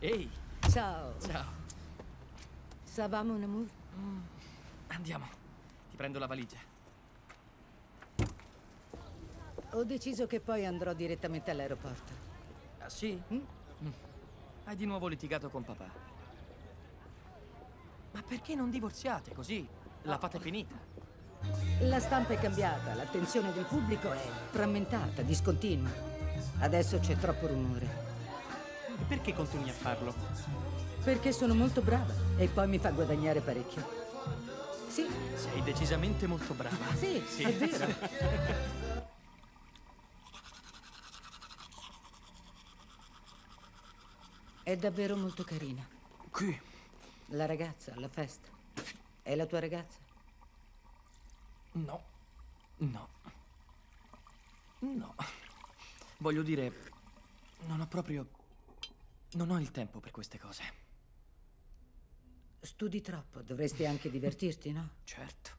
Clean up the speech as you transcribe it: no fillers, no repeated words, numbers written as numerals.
Ehi! Ciao! Ciao! Ça va, mon amour? Andiamo, ti prendo la valigia. Ho deciso che poi andrò direttamente all'aeroporto. Ah sì? Hai di nuovo litigato con papà. Ma perché non divorziate così? La fate finita. La stampa è cambiata, l'attenzione del pubblico è frammentata, discontinua. Adesso c'è troppo rumore. E perché continui a farlo? Perché sono molto brava e poi mi fa guadagnare parecchio. Sì. Sei decisamente molto brava. Sì, sì. È vero. È davvero molto carina. Chi? La ragazza alla festa. È la tua ragazza? No. No. No. Voglio dire, non ho proprio... non ho il tempo per queste cose. Studi troppo, dovresti anche divertirti, no? Certo.